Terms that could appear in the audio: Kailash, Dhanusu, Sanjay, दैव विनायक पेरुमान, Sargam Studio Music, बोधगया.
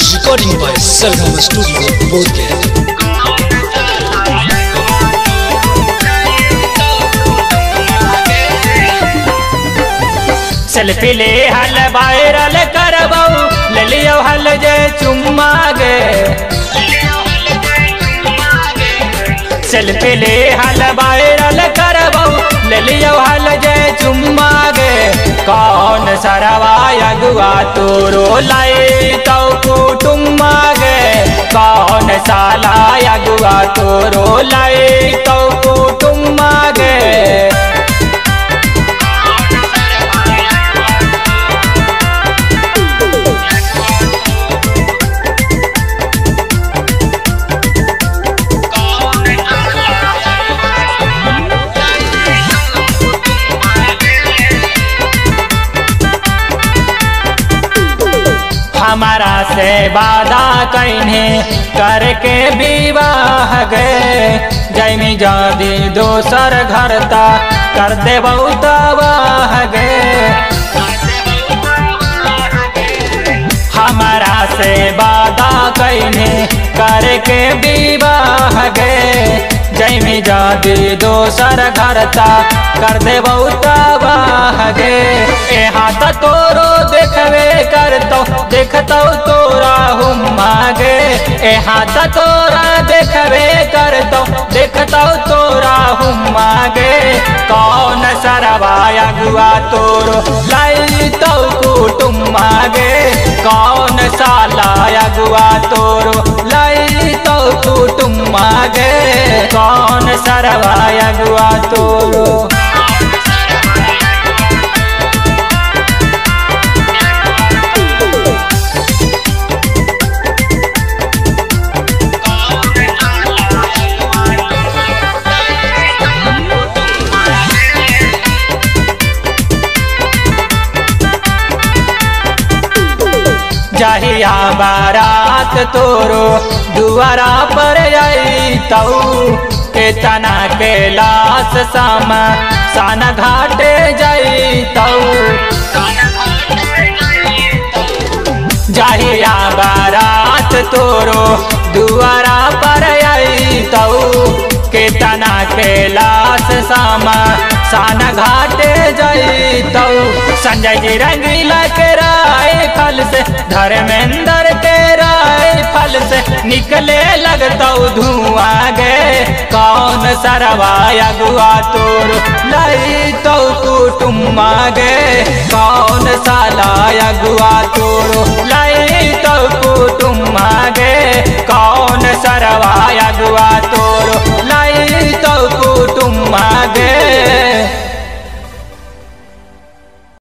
Recording by Sargam studio बोधगया। Selfie ले हल viral करबऊ ललियो हल जे चुम्मा गे, सेल्फी ले हल वायरल करबऊ ललियो हल जे चुम्मा गे। कौन सरवा अगुआ तोरो लाई तो कुटुम्मा गे, कौन साला अगुआ तोरो लाई तो कुटुम्मा गे। हमारा से वादा कइने करके विवाह गे, जैमी जादी दोसर घर ता कर देबऊ तबाह गे। हमारा से वादा कइने करके विवाह गे, जैमी जादी दोसर घर ता कर देबऊ तबाह गे। यहाँ तोरो देखवे करतो देखतो तोरा हम मागे, यहाँ तोरा देखवे करतो देखतो तोरा हम मागे। कौन सरवा अगुआ तोरो लाई तो कुटुम मागे, कौन साला अगुआ तोरो लाई तो कुटुम मागे। कौन सरवा अगुआ तोरो जाहिया बारात तोरो दुआरा पर आई तऊ, केतना कैलाश सामा सान घाटे जाई तऊ। जाहिया बारात तोरो दुआरा पर आई तऊ, केतना कैलाश सामा सान घाटे जाई तऊ। संजय जी रंगीला के राय फल से धर्मेंद्र के राय फल से निकले लगता धुआं गे। कौन सरवा अगुआ तोरो लाई तो कुटुम्मा गे, कौन साला अगुआ तोरो लाई तो कुटुम्मा।